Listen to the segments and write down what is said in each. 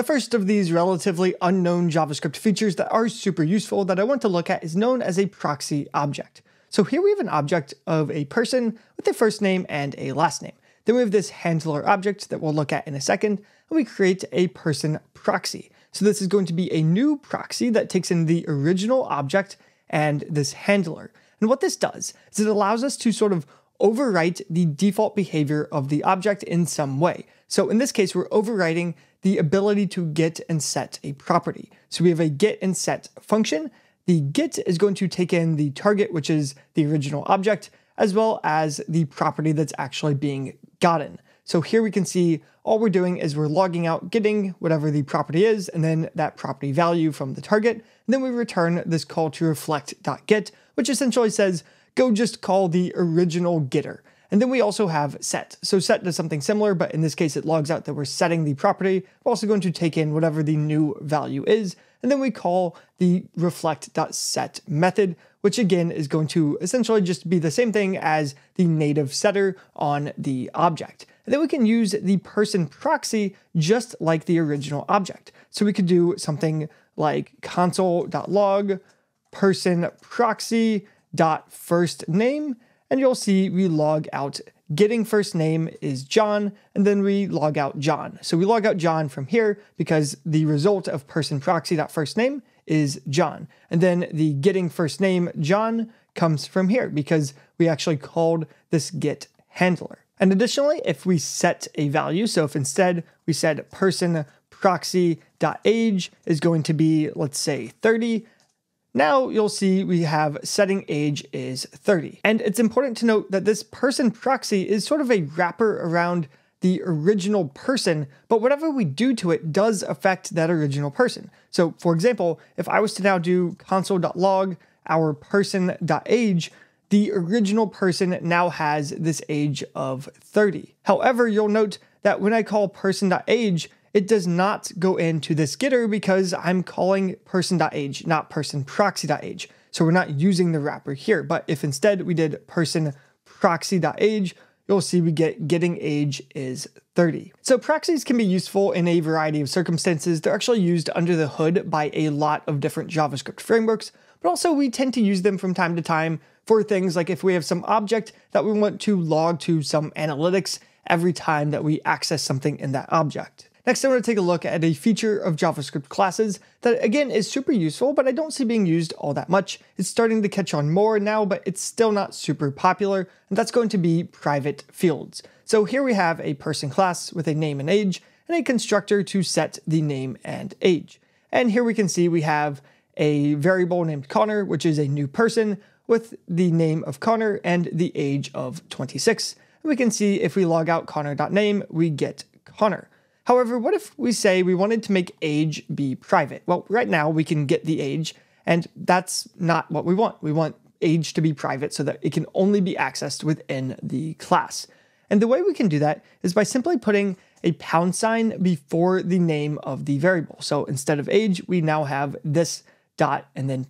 The first of these relatively unknown JavaScript features that are super useful that I want to look at is known as a proxy object. So here we have an object of a person with a first name and a last name. Then we have this handler object that we'll look at in a second, and we create a person proxy. So this is going to be a new proxy that takes in the original object and this handler. And what this does is it allows us to sort of overwrite the default behavior of the object in some way. So in this case, we're overriding the ability to get and set a property. So we have a get and set function. The get is going to take in the target, which is the original object, as well as the property that's actually being gotten. So here we can see all we're doing is we're logging out getting whatever the property is, and then that property value from the target. And then we return this call to reflect.get, which essentially says, go just call the original getter. And then we also have set. So set does something similar, but in this case, it logs out that we're setting the property. We're also going to take in whatever the new value is. And then we call the reflect.set method, which again is going to essentially just be the same thing as the native setter on the object. And then we can use the person proxy just like the original object. So we could do something like console.log person proxy.firstname, and you'll see we log out getting first name is John, and then we log out John. So we log out John from here because the result of person proxy.firstname is John. And then the getting first name John comes from here because we actually called this get handler. And additionally, if we set a value, so if instead we said person proxy.age is going to be, let's say 30, now you'll see we have setting age is 30. And it's important to note that this person proxy is sort of a wrapper around the original person, but whatever we do to it does affect that original person. So for example, if I was to now do console.log our person.age, the original person now has this age of 30. However, you'll note that when I call person.age, it does not go into this getter because I'm calling person.age, not person proxy.age. So we're not using the wrapper here. But if instead we did person proxy.age, you'll see we get getting age is 30. So proxies can be useful in a variety of circumstances. They're actually used under the hood by a lot of different JavaScript frameworks, but also we tend to use them from time to time for things like if we have some object that we want to log to some analytics every time that we access something in that object. Next, I want to take a look at a feature of JavaScript classes that, again, is super useful, but I don't see being used all that much. It's starting to catch on more now, but it's still not super popular, and that's going to be private fields. So here we have a person class with a name and age, and a constructor to set the name and age. And here we can see we have a variable named Conner, which is a new person with the name of Conner and the age of 26. And we can see if we log out Conner.name, we get Conner. However, what if we say we wanted to make age be private? Well, right now we can get the age, and that's not what we want. We want age to be private so that it can only be accessed within the class. And the way we can do that is by simply putting a $# before the name of the variable. So instead of age, we now have this dot and then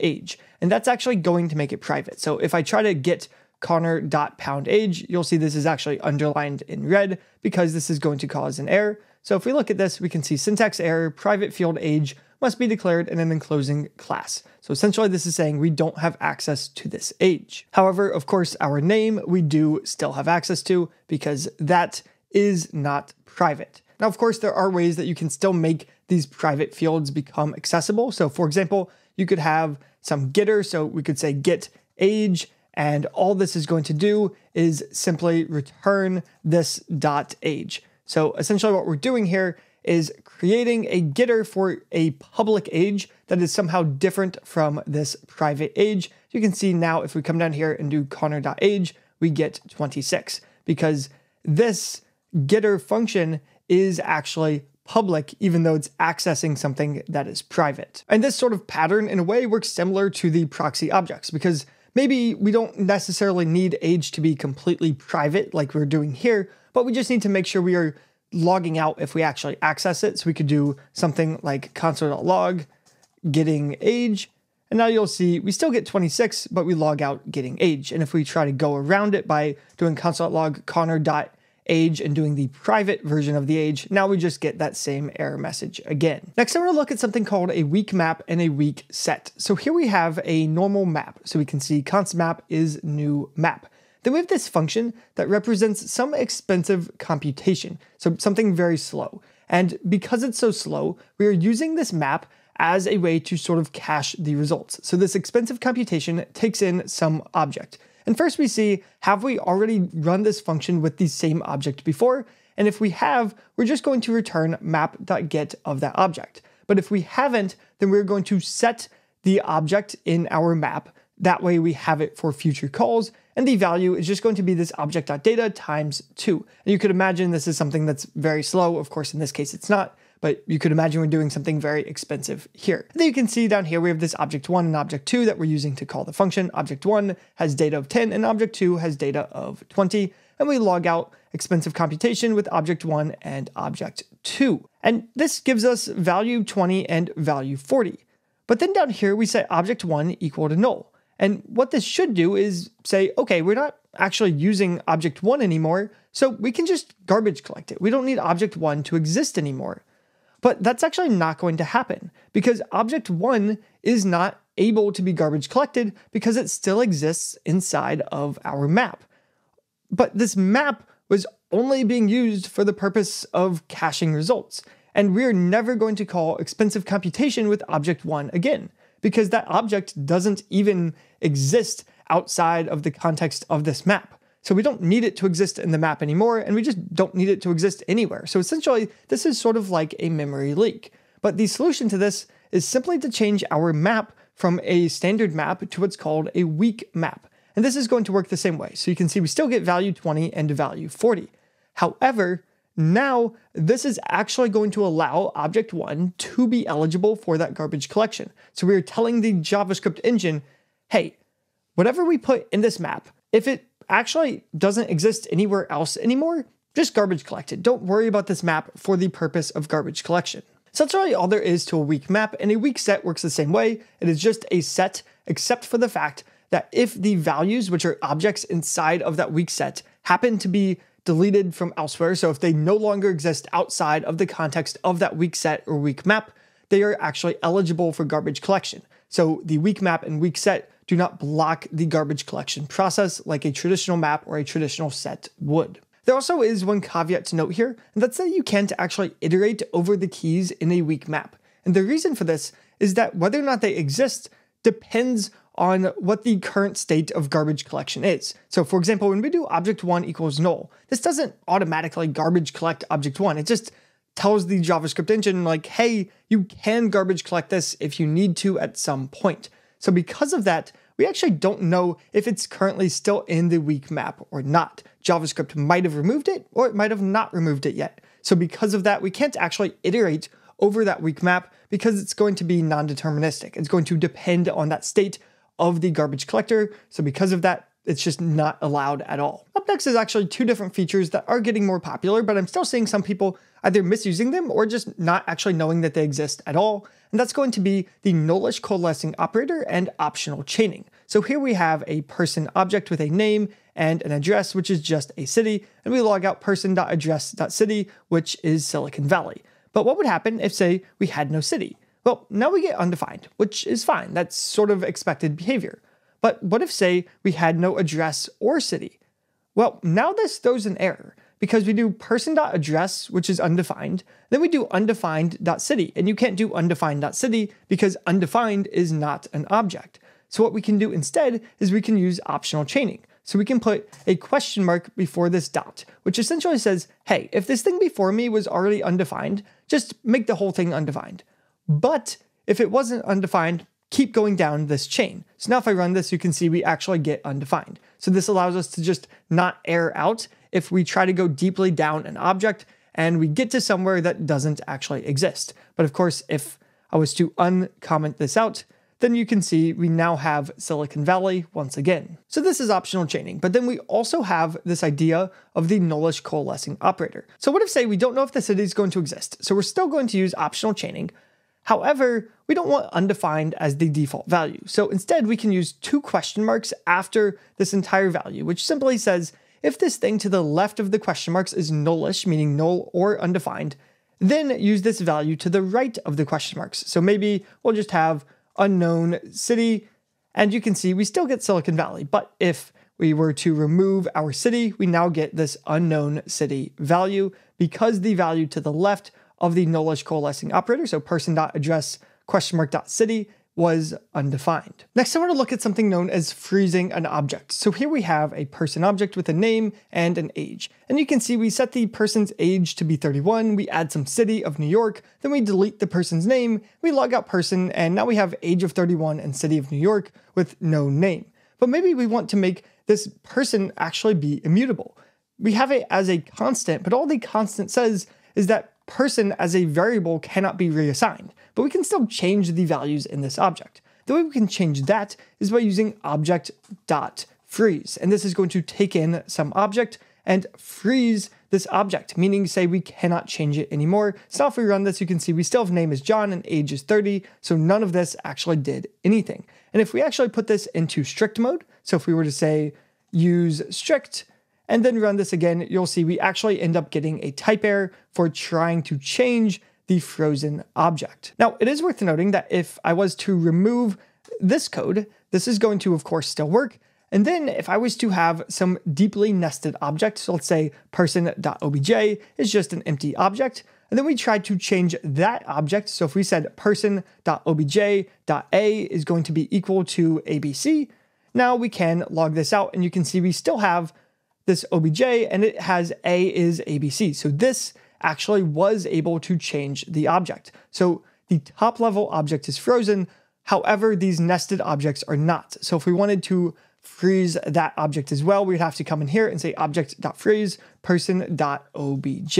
$age. And that's actually going to make it private. So if I try to get Conner.poundAge, you'll see this is actually underlined in red because this is going to cause an error. So if we look at this, we can see syntax error, private field age must be declared in an enclosing class. So essentially this is saying we don't have access to this age. However, of course, our name we do still have access to because that is not private. Now, of course, there are ways that you can still make these private fields become accessible. So for example, you could have some getter. So we could say get age, and all this is going to do is simply return this dot age. So essentially what we're doing here is creating a getter for a public age that is somehow different from this private age. You can see now if we come down here and do Conner.age, we get 26 because this getter function is actually public, even though it's accessing something that is private. And this sort of pattern in a way works similar to the proxy objects because maybe we don't necessarily need age to be completely private like we're doing here, but we just need to make sure we are logging out if we actually access it. So we could do something like console.log getting age. And now you'll see we still get 26, but we log out getting age. And if we try to go around it by doing console.log Conner.age age and doing the private version of the age, now we just get that same error message again. Next, I'm going to look at something called a weak map and a weak set. So here we have a normal map. So we can see const map is new map. Then we have this function that represents some expensive computation, so something very slow. And because it's so slow, we are using this map as a way to sort of cache the results. So this expensive computation takes in some object. And first we see, have we already run this function with the same object before? And if we have, we're just going to return map.get of that object. But if we haven't, then we're going to set the object in our map. That way we have it for future calls. And the value is just going to be this object.data times 2. And you could imagine this is something that's very slow. Of course, in this case, it's not. But you could imagine we're doing something very expensive here. And then you can see down here, we have this object1 and object2 that we're using to call the function. Object1 has data of 10 and object2 has data of 20. And we log out expensive computation with object1 and object2. And this gives us value 20 and value 40. But then down here, we set object1 equal to null. And what this should do is say, okay, we're not actually using object1 anymore, so we can just garbage collect it. We don't need object1 to exist anymore. But that's actually not going to happen because object1 is not able to be garbage collected because it still exists inside of our map. But this map was only being used for the purpose of caching results. And we're never going to call expensive computation with object1 again because that object doesn't even exist outside of the context of this map. So we don't need it to exist in the map anymore, and we just don't need it to exist anywhere. So essentially, this is sort of like a memory leak. But the solution to this is simply to change our map from a standard map to what's called a weak map. And this is going to work the same way. So you can see we still get value 20 and value 40. However, now this is actually going to allow object1 to be eligible for that garbage collection. So we are telling the JavaScript engine, hey, whatever we put in this map, if it actually doesn't exist anywhere else anymore, just garbage collect it. Don't worry about this map for the purpose of garbage collection. So that's really all there is to a weak map, and a weak set works the same way. It is just a set, except for the fact that if the values, which are objects inside of that weak set, happen to be deleted from elsewhere, so if they no longer exist outside of the context of that weak set or weak map, they are actually eligible for garbage collection. So the weak map and weak set do not block the garbage collection process like a traditional map or a traditional set would. There also is one caveat to note here, and that's that you can't actually iterate over the keys in a weak map. And the reason for this is that whether or not they exist depends on what the current state of garbage collection is. So for example, when we do object1 equals null, this doesn't automatically garbage collect object1. It just tells the JavaScript engine like, hey, you can garbage collect this if you need to at some point. So because of that, we actually don't know if it's currently still in the weak map or not. JavaScript might have removed it, or it might have not removed it yet. So because of that, we can't actually iterate over that weak map because it's going to be non-deterministic. It's going to depend on that state of the garbage collector. So because of that, it's just not allowed at all. Up next is actually two different features that are getting more popular, but I'm still seeing some people either misusing them or just not actually knowing that they exist at all. And that's going to be the nullish coalescing operator and optional chaining. So here we have a person object with a name and an address, which is just a city. And we log out person.address.city, which is Silicon Valley. But what would happen if, say, we had no city? Well, now we get undefined, which is fine. That's sort of expected behavior. But what if, say, we had no address or city? Well, now this throws an error because we do person.address, which is undefined, then we do undefined.city, and you can't do undefined.city because undefined is not an object. So what we can do instead is we can use optional chaining. So we can put a question mark before this dot, which essentially says, hey, if this thing before me was already undefined, just make the whole thing undefined. But if it wasn't undefined, keep going down this chain. So now if I run this, you can see we actually get undefined. So this allows us to just not err out if we try to go deeply down an object and we get to somewhere that doesn't actually exist. But of course, if I was to uncomment this out, then you can see we now have Silicon Valley once again. So this is optional chaining, but then we also have this idea of the nullish coalescing operator. So what if, say, we don't know if the city is going to exist, so we're still going to use optional chaining. However, we don't want undefined as the default value. So instead, we can use two question marks after this entire value, which simply says, If this thing to the left of the question marks is nullish, meaning null or undefined, then use this value to the right of the question marks. So maybe we'll just have unknown city, and you can see we still get Silicon Valley, but if we were to remove our city, we now get this unknown city value because the value to the left of the nullish coalescing operator, so person.address question mark.city, was undefined. Next, I want to look at something known as freezing an object. So here we have a person object with a name and an age. And you can see we set the person's age to be 31, we add some city of New York, then we delete the person's name, we log out person, and now we have age of 31 and city of New York with no name. But maybe we want to make this person actually be immutable. We have it as a constant, but all the constant says is that person as a variable cannot be reassigned, but we can still change the values in this object. The way we can change that is by using object.freeze, and this is going to take in some object and freeze this object, meaning say we cannot change it anymore. So if we run this, you can see we still have name is John and age is 30, so none of this actually did anything. And if we actually put this into strict mode, so if we were to say use strict, and then run this again, you'll see we actually end up getting a type error for trying to change the frozen object. Now, it is worth noting that if I was to remove this code, this is going to, of course, still work. And then if I was to have some deeply nested object, so let's say person.obj is just an empty object, and then we try to change that object. So if we said person.obj.a is going to be equal to ABC, now we can log this out and you can see we still have this obj and it has a is ABC. So this actually was able to change the object. So the top level object is frozen. However, these nested objects are not. So if we wanted to freeze that object as well, we'd have to come in here and say object.freeze person.obj,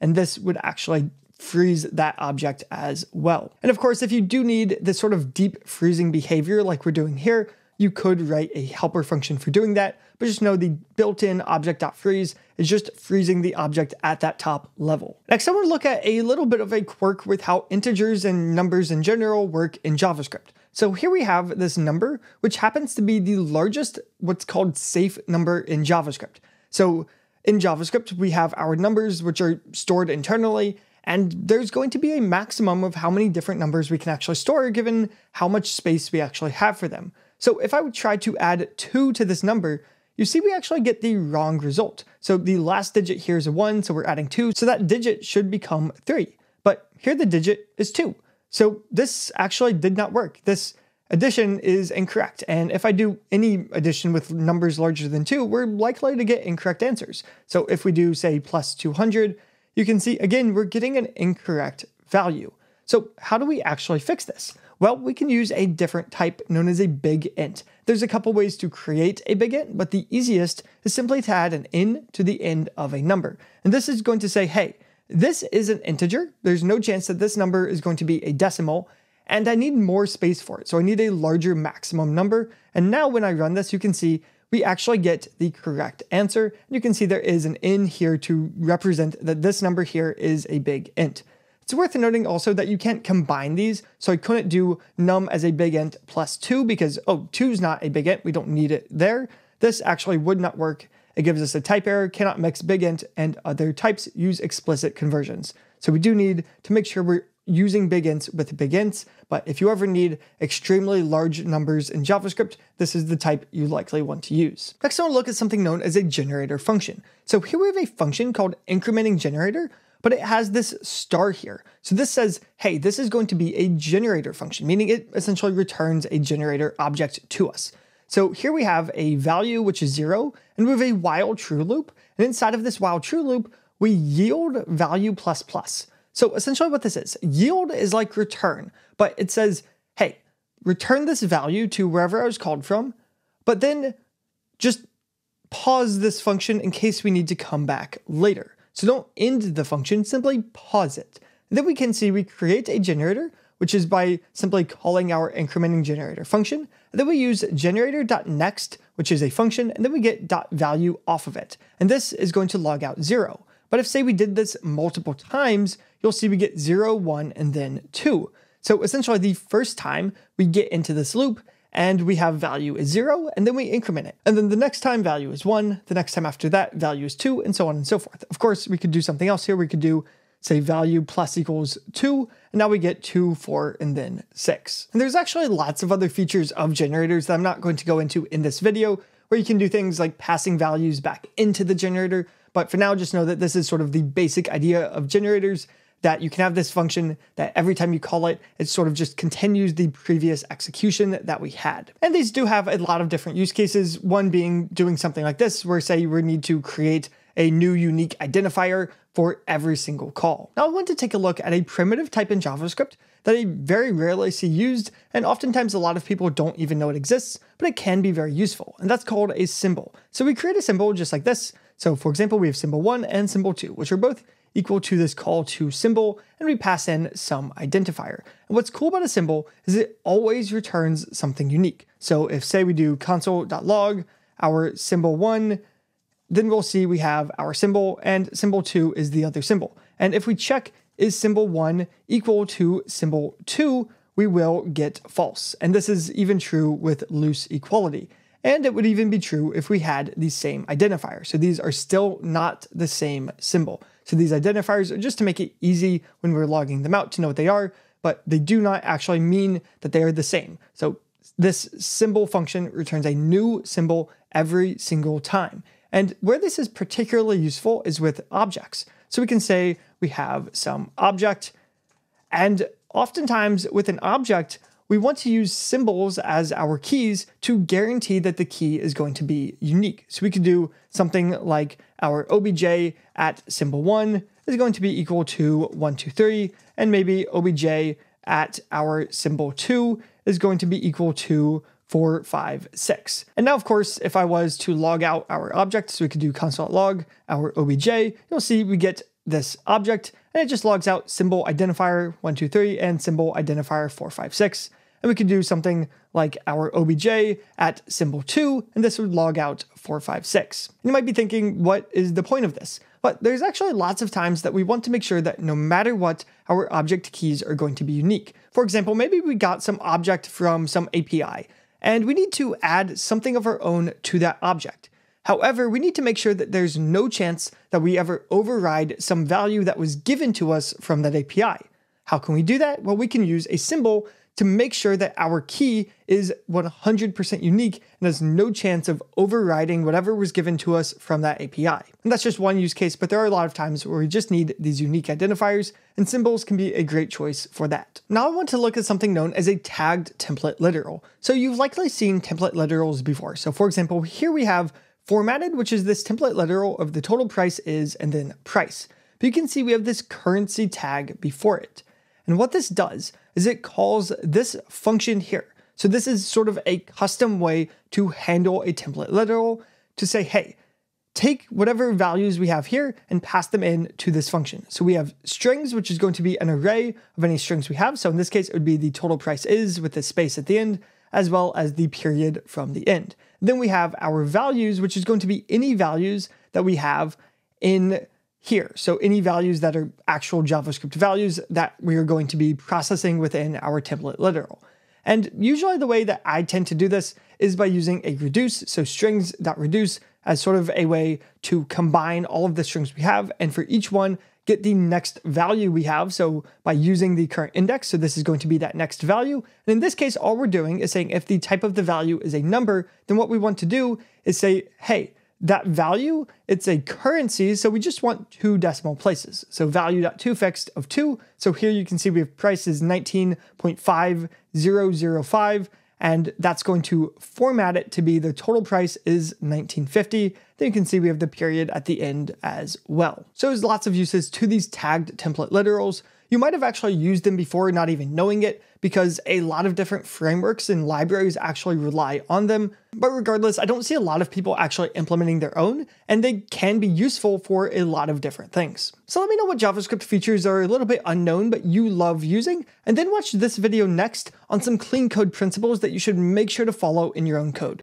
and this would actually freeze that object as well. And of course, if you do need this sort of deep freezing behavior like we're doing here, you could write a helper function for doing that, but just know the built-in object.freeze is just freezing the object at that top level. Next, I want to look at a little bit of a quirk with how integers and numbers in general work in JavaScript. So here we have this number, which happens to be the largest, what's called safe number in JavaScript. So in JavaScript, we have our numbers, which are stored internally, and there's going to be a maximum of how many different numbers we can actually store given how much space we actually have for them. So if I would try to add 2 to this number, you see we actually get the wrong result. So the last digit here is a 1, so we're adding 2, so that digit should become 3. But here the digit is 2. So this actually did not work. This addition is incorrect. And if I do any addition with numbers larger than 2, we're likely to get incorrect answers. So if we do, say, plus 200, you can see, again, we're getting an incorrect value. So how do we actually fix this? Well, we can use a different type known as a big int. There's a couple ways to create a big int, but the easiest is simply to add an n to the end of a number. And this is going to say, hey, this is an integer. There's no chance that this number is going to be a decimal, and I need more space for it. So I need a larger maximum number. And now when I run this, you can see we actually get the correct answer. And you can see there is an n here to represent that this number here is a big int. It's worth noting also that you can't combine these, so I couldn't do num as a big int plus 2 because, oh, 2 is not a big int, we don't need it there. This actually would not work. It gives us a type error, cannot mix big int, and other types use explicit conversions. So we do need to make sure we're using big ints with big ints, but if you ever need extremely large numbers in JavaScript, this is the type you likely want to use. Next, I want to look at something known as a generator function. So here we have a function called incrementing generator, but it has this star here. So this says, hey, this is going to be a generator function, meaning it essentially returns a generator object to us. So here we have a value, which is 0, and we have a while true loop. And inside of this while true loop, we yield value plus plus. So essentially what this is, yield is like return, but it says, hey, return this value to wherever I was called from, but then just pause this function in case we need to come back later. So don't end the function, simply pause it. And then we can see we create a generator, which is by simply calling our incrementing generator function. And then we use generator.next, which is a function, and then we get .value off of it. And this is going to log out 0. But if, say, we did this multiple times, you'll see we get 0, 1, and then 2. So essentially the first time we get into this loop, and we have value is 0, and then we increment it. And then the next time value is 1, the next time after that value is 2, and so on and so forth. Of course, we could do something else here. We could do, say, value plus equals 2, and now we get 2, 4, and then 6. And there's actually lots of other features of generators that I'm not going to go into in this video, where you can do things like passing values back into the generator. But for now, just know that this is sort of the basic idea of generators, that you can have this function that every time you call it, it sort of just continues the previous execution that we had. And these do have a lot of different use cases, one being doing something like this, where say you would need to create a new unique identifier for every single call. Now I want to take a look at a primitive type in JavaScript that I very rarely see used, and oftentimes a lot of people don't even know it exists, but it can be very useful, and that's called a symbol. So we create a symbol just like this. So for example, we have symbol 1 and symbol 2, which are both equal to this call to symbol, and we pass in some identifier. And what's cool about a symbol is it always returns something unique. So if say we do console.log our symbol 1, then we'll see we have our symbol, and symbol 2 is the other symbol. And if we check is symbol 1 equal to symbol 2, we will get false. And this is even true with loose equality. And it would even be true if we had the same identifier. So these are still not the same symbol. So these identifiers are just to make it easy when we're logging them out to know what they are, but they do not actually mean that they are the same. So this symbol function returns a new symbol every single time. And where this is particularly useful is with objects. So we can say we have some object, and oftentimes with an object, we want to use symbols as our keys to guarantee that the key is going to be unique. So we could do something like our obj at symbol 1 is going to be equal to 123, and maybe obj at our symbol 2 is going to be equal to 456. And now, of course, if I was to log out our object, so we could do console.log our obj, you'll see we get this object, and it just logs out symbol identifier 123 and symbol identifier 456. And we could do something like our obj at symbol 2, and this would log out 456. And you might be thinking, what is the point of this? But there's actually lots of times that we want to make sure that no matter what, our object keys are going to be unique. For example, maybe we got some object from some API, and we need to add something of our own to that object. However, we need to make sure that there's no chance that we ever override some value that was given to us from that API. How can we do that? Well, we can use a symbol to make sure that our key is 100% unique and has no chance of overriding whatever was given to us from that API. And that's just one use case, but there are a lot of times where we just need these unique identifiers, and symbols can be a great choice for that. Now I want to look at something known as a tagged template literal. So you've likely seen template literals before. So for example, here we have formatted, which is this template literal of the total price is and then price. But you can see we have this currency tag before it. And what this does is it calls this function here. So this is sort of a custom way to handle a template literal to say, hey, take whatever values we have here and pass them in to this function. So we have strings, which is going to be an array of any strings we have. So in this case, it would be the total price is with the space at the end, as well as the period from the end. Then we have our values, which is going to be any values that we have in here. So any values that are actual JavaScript values that we are going to be processing within our template literal. And usually the way that I tend to do this is by using a reduce, so strings.reduce, as sort of a way to combine all of the strings we have, and for each one, get the next value we have, so by using the current index, so this is going to be that next value. And in this case, all we're doing is saying if the type of the value is a number, then what we want to do is say, hey, that value, it's a currency, so we just want 2 decimal places. So value.toFixed of 2, so here you can see we have price is 19.5005, and that's going to format it to be the total price is 1950. Then you can see we have the period at the end as well. So there's lots of uses to these tagged template literals. You might have actually used them before not even knowing it, because a lot of different frameworks and libraries actually rely on them. But regardless, I don't see a lot of people actually implementing their own, and they can be useful for a lot of different things. So let me know what JavaScript features are a little bit unknown but you love using, and then watch this video next on some clean code principles that you should make sure to follow in your own code.